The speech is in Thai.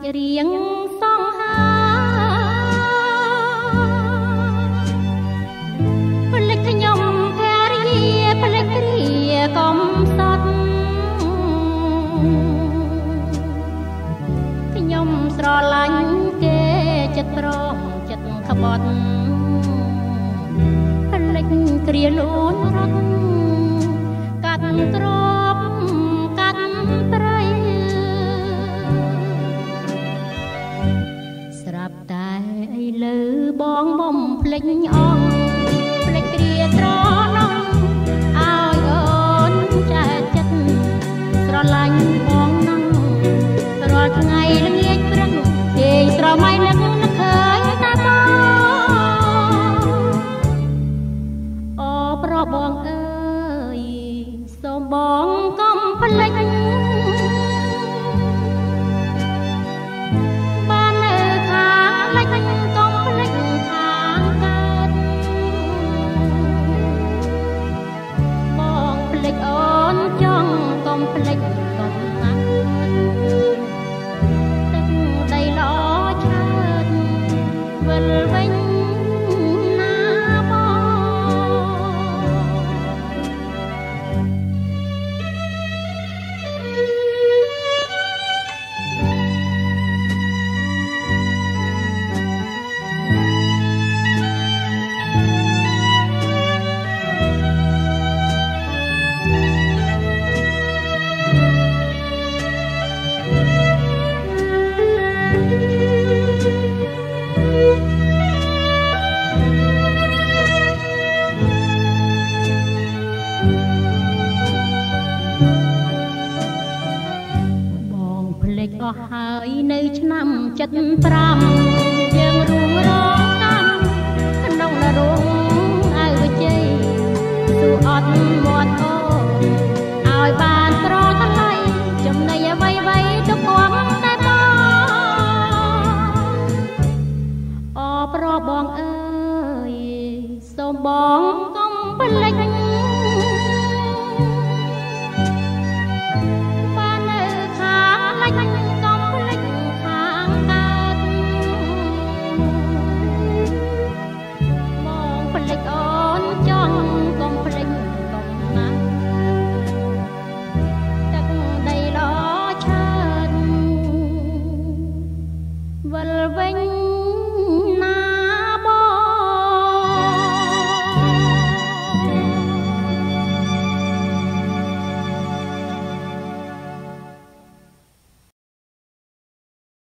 เรียงสองหาปลิกขยมแพรีปลิกเรียกอมสัตขยมสรลังเกจัดปรองจัดขบดปลิกเรียล้นรักกัดตรอบกัดไตรสรับตายไอ้เลือบองบ่มปลิกอ่องปลิกเรียตรอนองอ้ายอ่อนใจจัดสรลังบองน้องตลอดไงละเงียดประดุเย่ตรอไม่ละบองเอ๋ยสมบองก้มพลิกบ้านเอ๋ยทางพลิกก้มพลิกทางกันบองพลิกอ่อนจ้องก้มพลิกก้มนักตึงใจล้อเชิดเวลเว้นនៅឆ្នាំ75យើងរួងរងតាមក្នុងនរងអើជ័យទូអត់មាត់អូឲ្យបាន